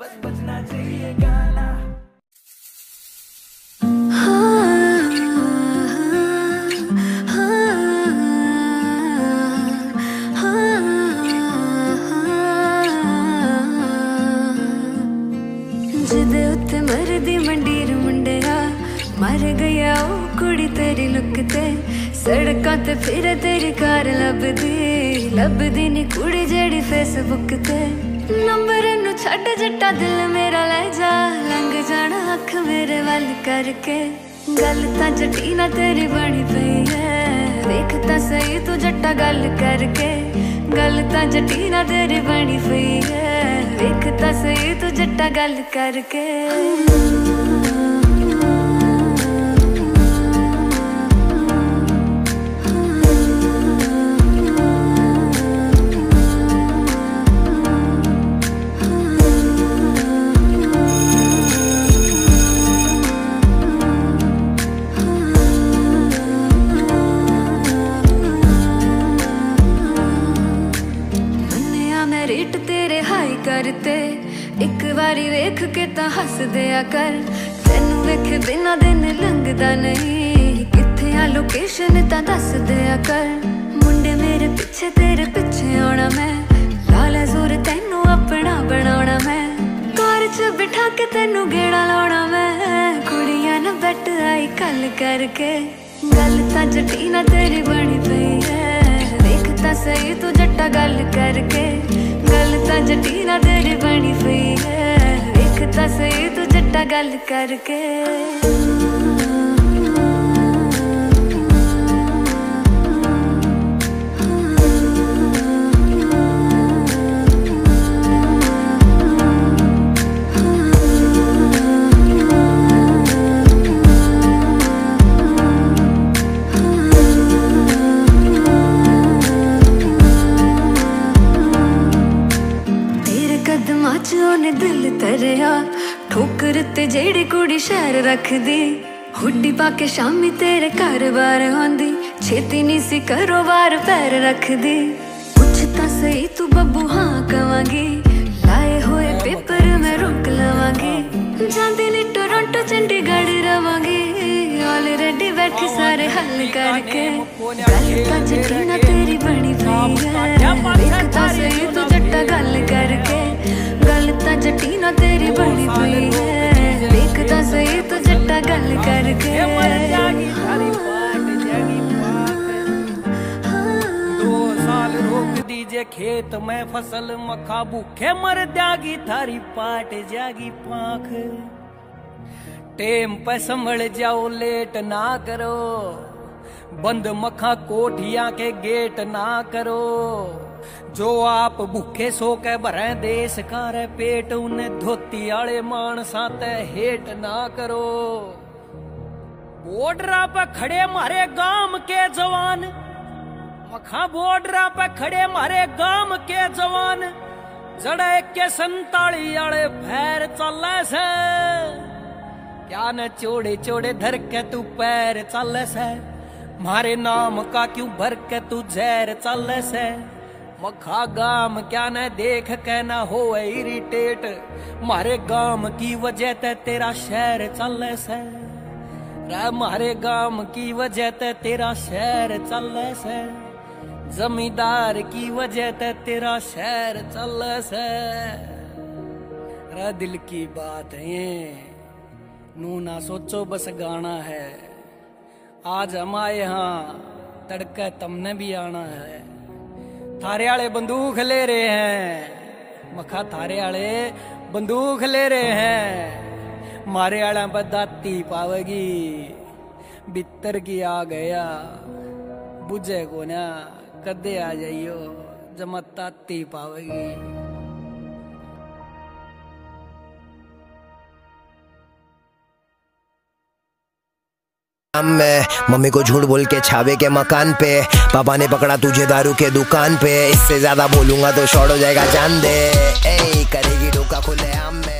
बस बजना चाहिए गाना। जिदे उत्ते मरदी मंडीर मुंडे मर गया कुड़ी तेरी लुकते सड़कों ते फिर तेरी कार लभदी नी कुड़ी जेड़ी फेसबुक ते नंबर नू छड़ जट्टा दिल मेरा ले जा लंघ जाना अख मेरे वाल करके गल तां जटी ना तेरी बनी पई है देख तां सही तू जट्टा गल करके गल तां जटी ना तेरी बनी पई है देख तां सही तू जट्टा गल करके रेट तेरे हाई करते एक बारी वेख के ता हस दिया कर तेनू वेखे बिना दिन लंघदा नहीं कित्थे आ लोकेशन ता दस दिया कर मुंडे मेरे पीछे तेरे पीछे आना मैं लाला जोर तेनू अपना बनाना मैं कार च बिठा के तेनू गेड़ा लाना मैं कुड़ियां ना बैठ आई कल करके गल तां जटी ना तेरी बनी पई है देख तां सही तू जट्टा गल करके गलता जटी ना तेरी बनी पई है देखता सही तू जट्टा गल करके। उन्हें दिल तरिया ठोकर ते जेड़ी कुड़ी शहर रख दी हुडी पाके शामी तेरे घर बार आंदी छेती नी सी करो बार पैर रख दी पूछता सही तू बब्बू हां कवांगी लाए होए पेपर में रोक लवांगी जांदी नी टोरंटो चंडीगढ़ रवांगी ऑलरेडी बैठ सारे हल करके गल तां जटी ना तेरी बनी पई है देखता सही तू जट्टा गल करके जटी ना तेरी बनी पई है देखता सही तो जट्टा गल करके दो साल रोक दीजे खेत में फसल मखा भूखे मर जागी थारी पाट जागी पाख टेम पे संभल जाओ लेट ना करो बंद मखा कोठिया के गेट ना करो जो आप भूखे सो के भरे देश का रे पेट उन्हें धोती आले मानसा ते हेट ना करो बॉर्डरा पे खड़े मारे गांव के जवान मखा बॉर्डरा पे खड़े मारे गांव के जवान जड़े के 47 आले फैर चले से क्या न चोड़े चोड़े धर के तू पैर चले से मारे नाम का क्यों भर के तू जहर चले से मखा गाम क्या न देख के न हो इरिटेट मारे गाम की वजह ते तेरा शहर चले से मारे गाम की वजह ते तेरा शहर चले से जमींदार की वजह ते तेरा शहर चले से रा दिल की बात है ये नू ना सोचो बस गाना है आज हमारे यहाँ तड़के तुमने भी आना है थारे आले बंदूक ले रहे हैं मखा थारे आले बंदूक ले रहे हैं मारे आला बदाती पावेगी बितर की आ गया बुझे को ना कदे आ जाइयो जमताती पावेगी। मैं मम्मी को झूठ बोल के छावे के मकान पे पापा ने पकड़ा तुझे दारू के दुकान पे इससे ज्यादा बोलूंगा तो शॉर्ट हो जाएगा जान दे ए, करेगी डोका खुले आम में।